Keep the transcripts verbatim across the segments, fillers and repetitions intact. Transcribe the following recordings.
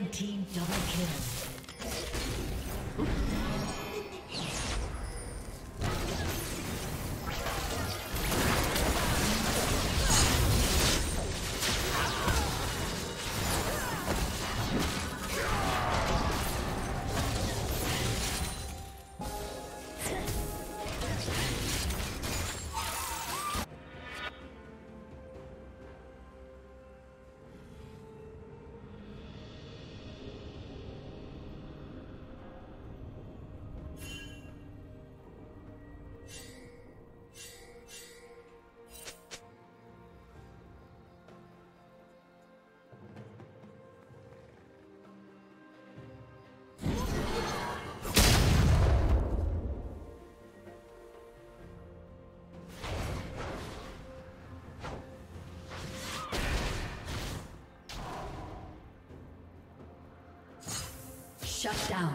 Red team double kill. Shut down.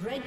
Red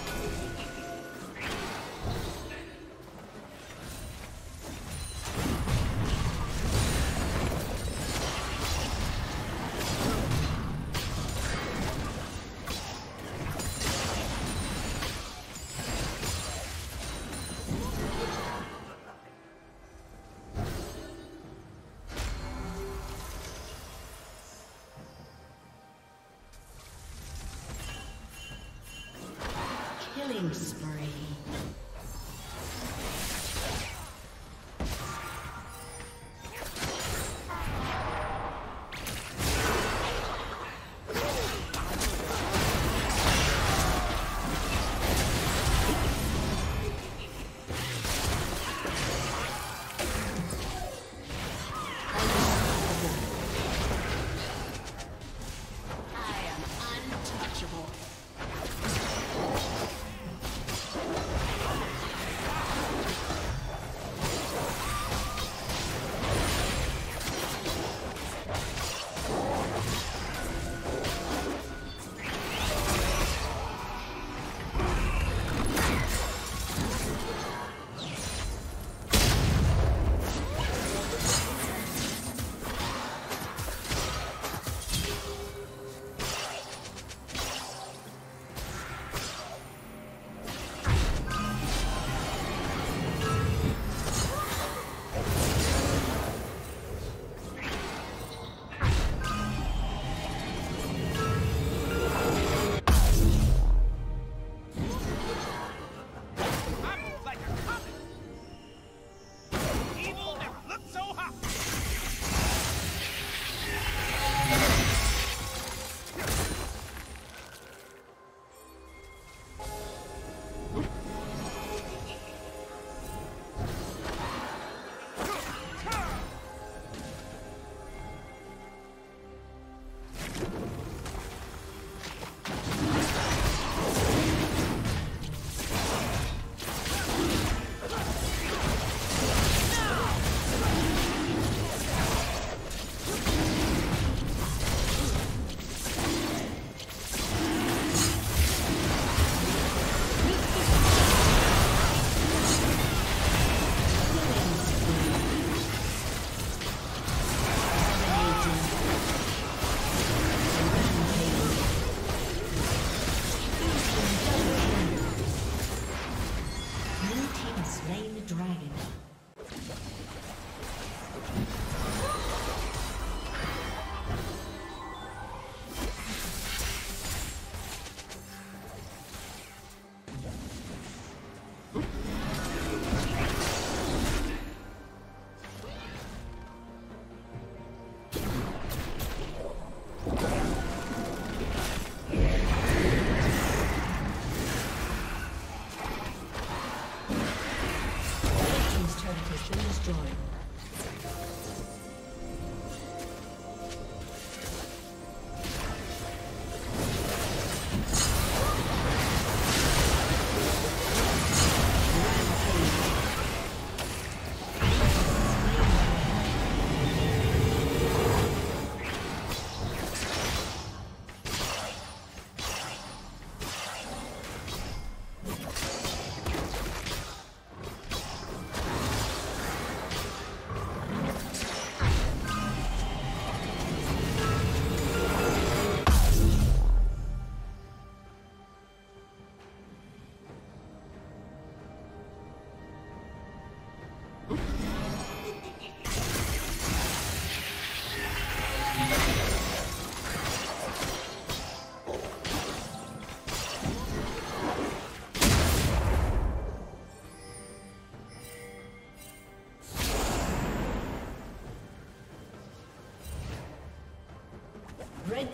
Red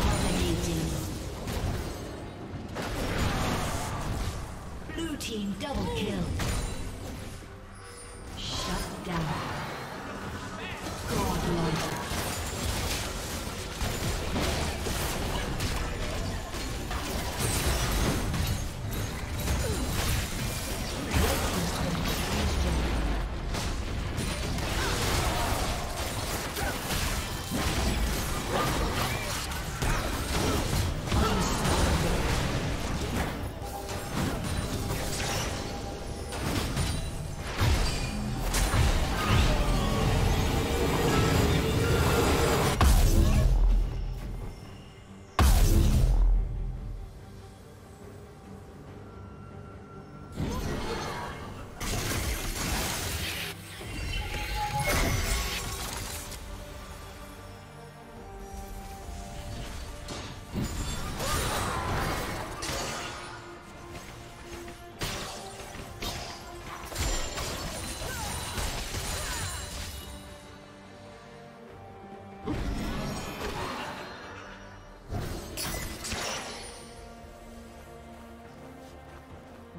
Dominating. Blue team double kill.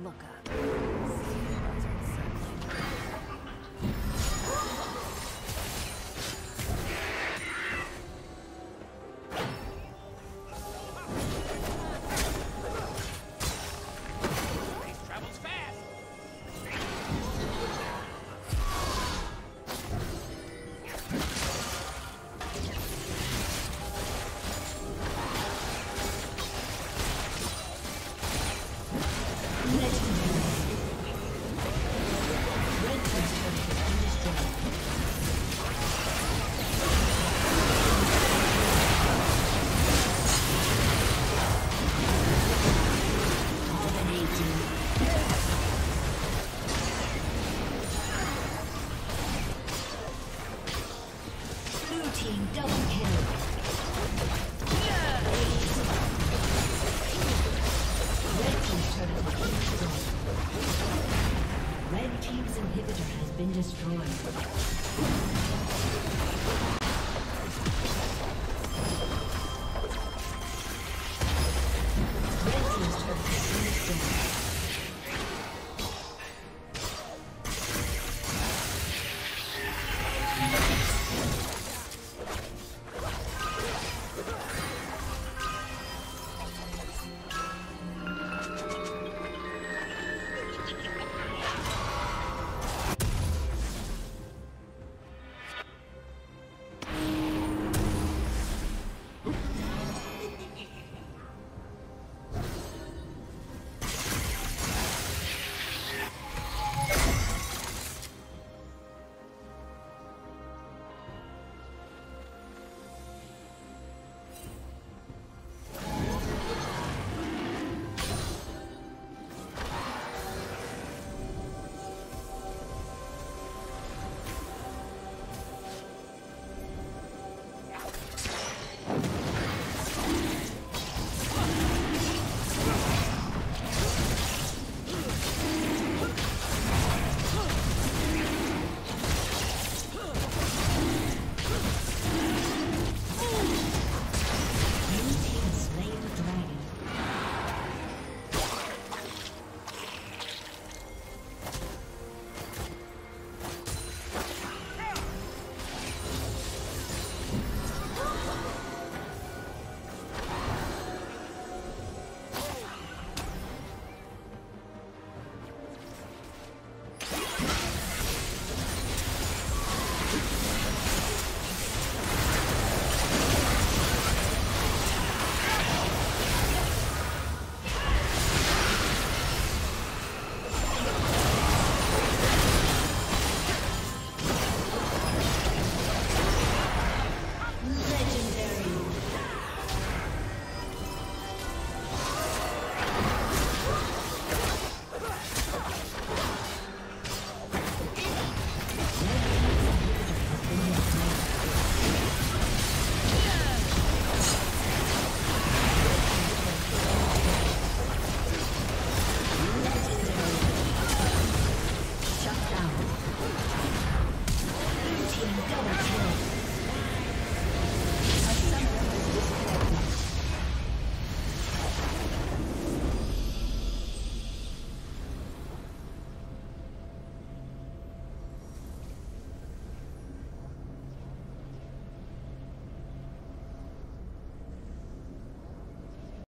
look up. Red team's inhibitor has been destroyed.